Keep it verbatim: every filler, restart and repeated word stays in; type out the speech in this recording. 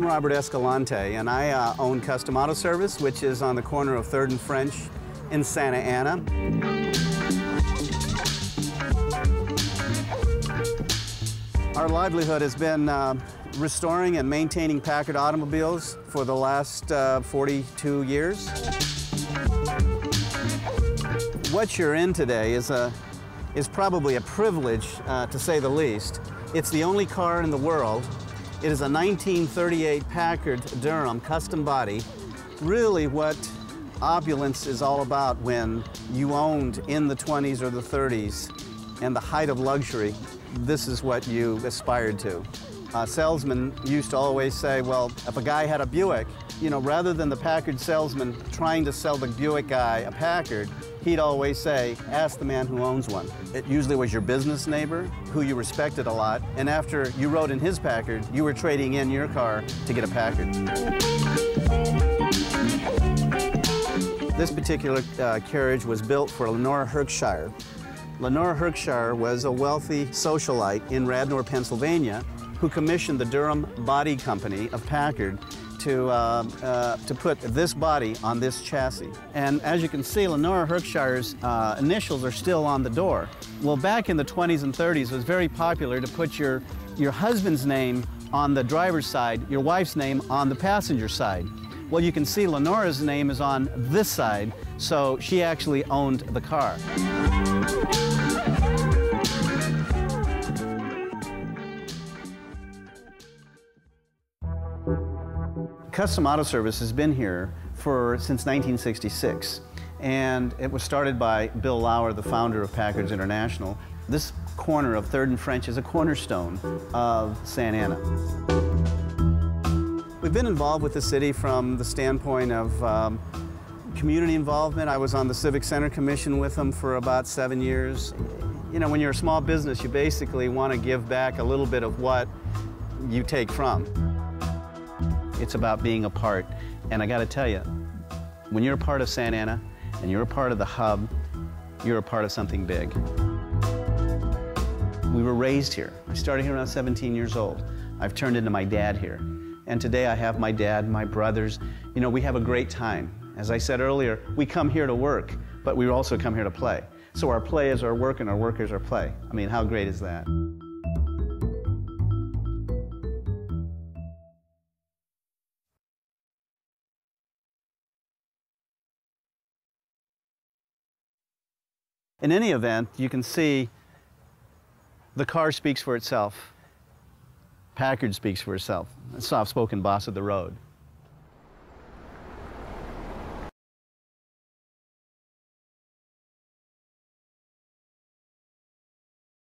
I'm Robert Escalante, and I uh, own Custom Auto Service, which is on the corner of third and French in Santa Ana. Our livelihood has been uh, restoring and maintaining Packard automobiles for the last uh, forty-two years. What you're in today is, a, is probably a privilege, uh, to say the least. It's the only car in the world. It is a nineteen thirty-eight Packard Durham custom body. Really what opulence is all about when you owned in the twenties or the thirties and the height of luxury. This is what you aspired to. Uh, salesmen used to always say, well, if a guy had a Buick, you know, rather than the Packard salesman trying to sell the Buick guy a Packard, he'd always say, ask the man who owns one. It usually was your business neighbor, who you respected a lot, and after you rode in his Packard, you were trading in your car to get a Packard. This particular uh, carriage was built for Lenora Herkshire. Lenora Herkshire was a wealthy socialite in Radnor, Pennsylvania, who commissioned the Durham Body Company of Packard to, uh, uh, to put this body on this chassis. And as you can see, Lenora Herkshire's uh, initials are still on the door. Well, back in the twenties and thirties, it was very popular to put your, your husband's name on the driver's side, your wife's name on the passenger side. Well, you can see Lenora's name is on this side, so she actually owned the car. Custom Auto Service has been here for since nineteen sixty-six, and it was started by Bill Lauer, the founder of Packards International. This corner of third and French is a cornerstone of Santa Ana. We've been involved with the city from the standpoint of um, community involvement. I was on the Civic Center Commission with them for about seven years. You know, when you're a small business, you basically want to give back a little bit of what you take from. It's about being a part, and I gotta tell you, when you're a part of Santa Ana and you're a part of the hub, you're a part of something big. We were raised here. I started here when I was seventeen years old. I've turned into my dad here, and today I have my dad, my brothers. You know, we have a great time. As I said earlier, we come here to work, but we also come here to play. So our play is our work and our work is our play. I mean, how great is that? In any event, you can see the car speaks for itself. Packard speaks for itself. A soft-spoken boss of the road.